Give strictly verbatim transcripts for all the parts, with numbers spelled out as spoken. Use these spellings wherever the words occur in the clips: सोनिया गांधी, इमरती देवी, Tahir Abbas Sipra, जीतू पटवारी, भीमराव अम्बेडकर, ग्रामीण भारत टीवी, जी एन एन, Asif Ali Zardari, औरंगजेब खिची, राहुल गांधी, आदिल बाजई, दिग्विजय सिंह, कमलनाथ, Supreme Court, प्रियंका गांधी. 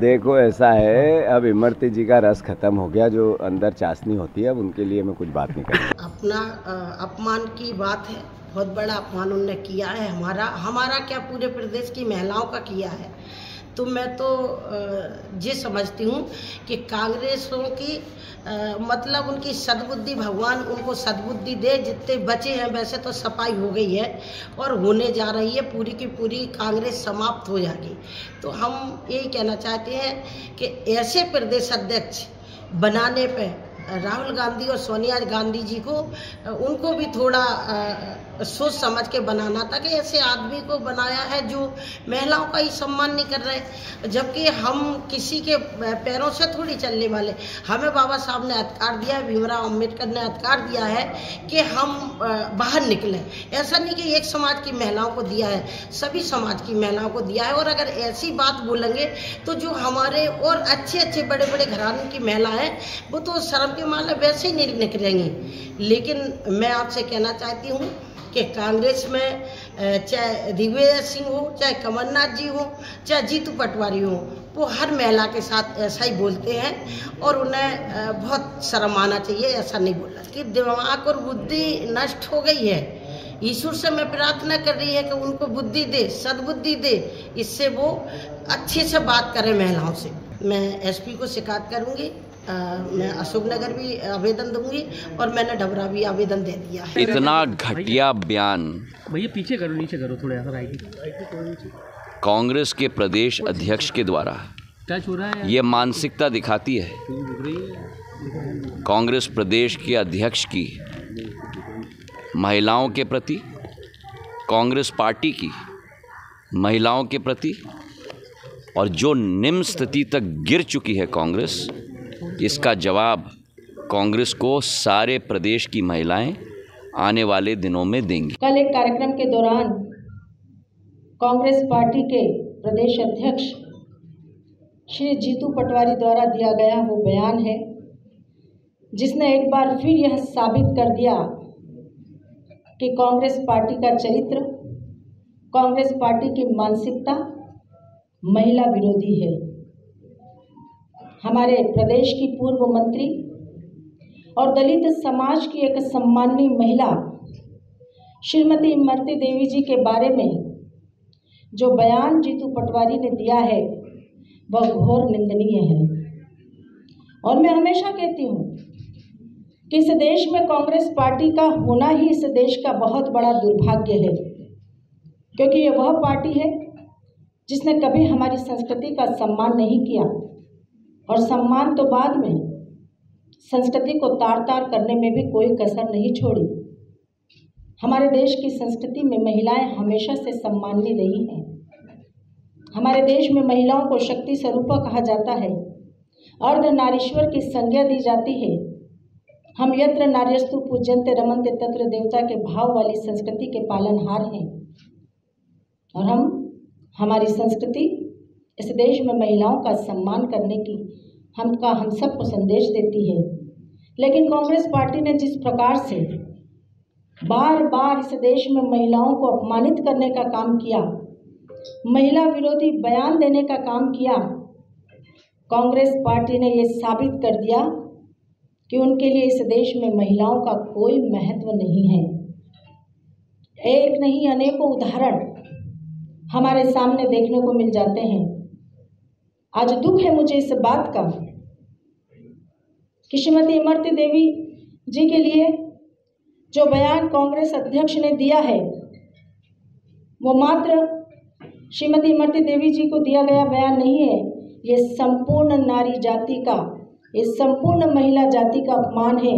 देखो ऐसा है, अब इमरती जी का रस खत्म हो गया, जो अंदर चाशनी होती है, अब उनके लिए मैं कुछ बात नहीं करूँगा। अपना अपमान की बात है, बहुत बड़ा अपमान उनने किया है, हमारा हमारा क्या पूरे प्रदेश की महिलाओं का किया है। तो मैं तो ये समझती हूँ कि कांग्रेसों की मतलब उनकी सद्बुद्धि, भगवान उनको सद्बुद्धि दे। जितने बचे हैं, वैसे तो सफाई हो गई है और होने जा रही है, पूरी की पूरी कांग्रेस समाप्त हो जाएगी। तो हम यही कहना चाहते हैं कि ऐसे प्रदेश अध्यक्ष बनाने पे राहुल गांधी और सोनिया गांधी जी को, उनको भी थोड़ा सोच समझ के बनाना था कि ऐसे आदमी को बनाया है जो महिलाओं का ही सम्मान नहीं कर रहे। जबकि हम किसी के पैरों से थोड़ी चलने वाले, हमें बाबा साहब ने अधिकार दिया है, भीमराव अम्बेडकर ने अधिकार दिया है कि हम बाहर निकलें। ऐसा नहीं कि एक समाज की महिलाओं को दिया है, सभी समाज की महिलाओं को दिया है। और अगर ऐसी बात बोलेंगे तो जो हमारे और अच्छे अच्छे बड़े बड़े घरानों की महिला हैं, वो तो शर्म के मामले वैसे ही नहीं निकलेंगी। लेकिन मैं आपसे कहना चाहती हूँ कि कांग्रेस में चाहे दिग्विजय सिंह हो, चाहे कमलनाथ जी हो, चाहे जीतू पटवारी हो, वो हर महिला के साथ ऐसा ही बोलते हैं और उन्हें बहुत शर्म आना चाहिए, ऐसा नहीं बोलना। कि दिमाग और बुद्धि नष्ट हो गई है। ईश्वर से मैं प्रार्थना कर रही है कि उनको बुद्धि दे, सद्बुद्धि दे, इससे वो अच्छे से बात करें महिलाओं से। मैं एसपी को शिकायत करूँगी, आ, मैं अशोक नगर भी आवेदन दूंगी और मैंने डबरा भी आवेदन दे दिया है। इतना घटिया बयान भैया, पीछे करो, नीचे करो थोड़ा, ऐसा कांग्रेस के प्रदेश अध्यक्ष के द्वारा टच हो रहा है। ये मानसिकता दिखाती है कांग्रेस प्रदेश के अध्यक्ष की, महिलाओं के प्रति, कांग्रेस पार्टी की महिलाओं के प्रति, और जो निम्न स्थिति तक गिर चुकी है कांग्रेस, इसका जवाब कांग्रेस को सारे प्रदेश की महिलाएं आने वाले दिनों में देंगी। कल एक कार्यक्रम के दौरान कांग्रेस पार्टी के प्रदेश अध्यक्ष श्री जीतू पटवारी द्वारा दिया गया वो बयान है, जिसने एक बार फिर यह साबित कर दिया कि कांग्रेस पार्टी का चरित्र, कांग्रेस पार्टी की मानसिकता महिला विरोधी है। हमारे प्रदेश की पूर्व मंत्री और दलित समाज की एक सम्माननीय महिला श्रीमती इमरती देवी जी के बारे में जो बयान जीतू पटवारी ने दिया है, वह घोर निंदनीय है। और मैं हमेशा कहती हूँ कि इस देश में कांग्रेस पार्टी का होना ही इस देश का बहुत बड़ा दुर्भाग्य है, क्योंकि ये वह पार्टी है जिसने कभी हमारी संस्कृति का सम्मान नहीं किया, और सम्मान तो बाद में, संस्कृति को तार तार करने में भी कोई कसर नहीं छोड़ी। हमारे देश की संस्कृति में महिलाएं हमेशा से सम्मानित रही हैं। हमारे देश में महिलाओं को शक्ति स्वरूपा कहा जाता है, अर्धनारीश्वर की संज्ञा दी जाती है। हम यत्र नार्यस्तु पूजन्ते रमन्ते तत्र देवता के भाव वाली संस्कृति के पालनहार हैं, और हम हमारी संस्कृति इस देश में महिलाओं का सम्मान करने की हमका हम सबको संदेश देती है। लेकिन कांग्रेस पार्टी ने जिस प्रकार से बार बार इस देश में महिलाओं को अपमानित करने का काम किया, महिला विरोधी बयान देने का काम किया, कांग्रेस पार्टी ने ये साबित कर दिया कि उनके लिए इस देश में महिलाओं का कोई महत्व नहीं है। एक नहीं, अनेकों उदाहरण हमारे सामने देखने को मिल जाते हैं। आज दुख है मुझे इस बात का कि श्रीमती इमरती देवी जी के लिए जो बयान कांग्रेस अध्यक्ष ने दिया है, वो मात्र श्रीमती इमरती देवी जी को दिया गया बयान नहीं है। ये संपूर्ण नारी जाति का, ये संपूर्ण महिला जाति का अपमान है,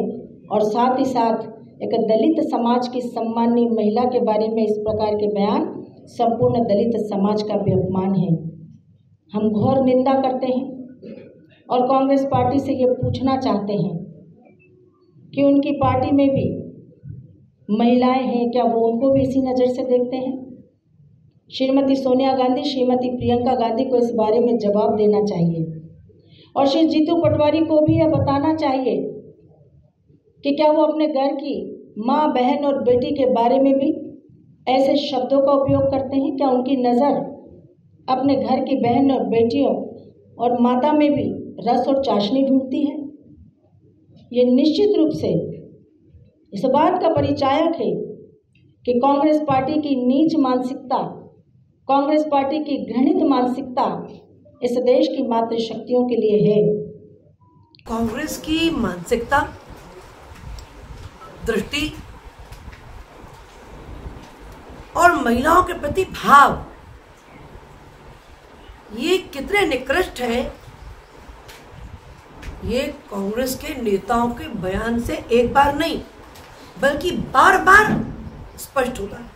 और साथ ही साथ एक दलित समाज की सम्माननीय महिला के बारे में इस प्रकार के बयान संपूर्ण दलित समाज का भी अपमान है। हम घोर निंदा करते हैं और कांग्रेस पार्टी से ये पूछना चाहते हैं कि उनकी पार्टी में भी महिलाएं हैं, क्या वो उनको भी इसी नज़र से देखते हैं? श्रीमती सोनिया गांधी, श्रीमती प्रियंका गांधी को इस बारे में जवाब देना चाहिए, और श्री जीतू पटवारी को भी यह बताना चाहिए कि क्या वो अपने घर की माँ, बहन और बेटी के बारे में भी ऐसे शब्दों का उपयोग करते हैं? क्या उनकी नज़र अपने घर की बहन और बेटियों और माता में भी रस और चाशनी ढूंढती है। ये निश्चित रूप से इस बात का परिचायक है कि कांग्रेस पार्टी की नीच मानसिकता, कांग्रेस पार्टी की घृणित मानसिकता इस देश की मातृशक्तियों के लिए है। कांग्रेस की मानसिकता, दृष्टि और महिलाओं के प्रति भाव ये कितने निकृष्ट है, ये कांग्रेस के नेताओं के बयान से एक बार नहीं बल्कि बार बार स्पष्ट होता है।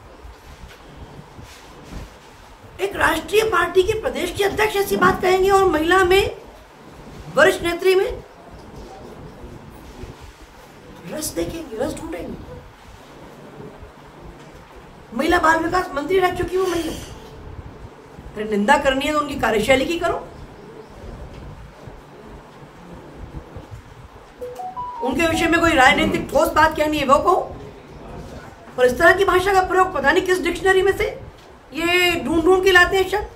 एक राष्ट्रीय पार्टी के प्रदेश के अध्यक्ष ऐसी बात कहेंगे और महिला में, वरिष्ठ नेत्री में रस देखेंगे, रस ढूंढेंगे। महिला बाल विकास मंत्री रह चुकी वो महिला, अगर निंदा करनी है तो उनकी कार्यशैली की करो, उनके विषय में कोई राजनीतिक ठोस बात कहनी है वो कहो, और इस तरह की भाषा का प्रयोग पता नहीं किस डिक्शनरी में से ये ढूंढ ढूंढ के लाते हैं शब्द।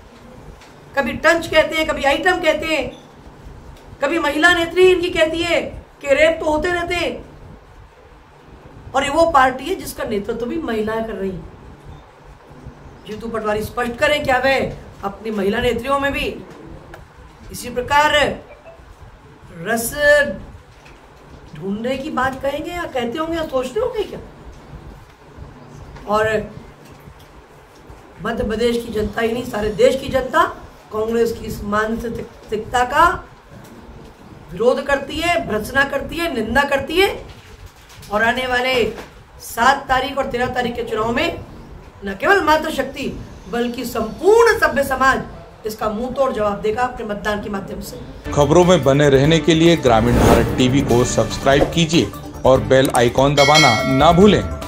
कभी टंच कहते हैं, कभी आइटम कहते हैं, कभी महिला नेत्री इनकी कहती है कि रेप तो होते रहते हैं, और ये वो पार्टी है जिसका नेतृत्व तो भी महिलाएं कर रही है। जीतू पटवारी स्पष्ट करें क्या वे अपनी महिला नेत्रियों में भी इसी प्रकार रस ढूंढने की बात कहेंगे या कहते होंगे या सोचते होंगे क्या? और मध्य प्रदेश की जनता ही नहीं, सारे देश की जनता कांग्रेस की इस मानसिकता का विरोध करती है, भर्त्सना करती है, निंदा करती है, और आने वाले सात तारीख और तेरह तारीख के चुनाव में न केवल मातृशक्ति बल्कि संपूर्ण सभ्य समाज इसका मुंह तोड़ जवाब देगा अपने मतदान के माध्यम से। खबरों में बने रहने के लिए ग्रामीण भारत टीवी को सब्सक्राइब कीजिए और बेल आइकॉन दबाना ना भूलें।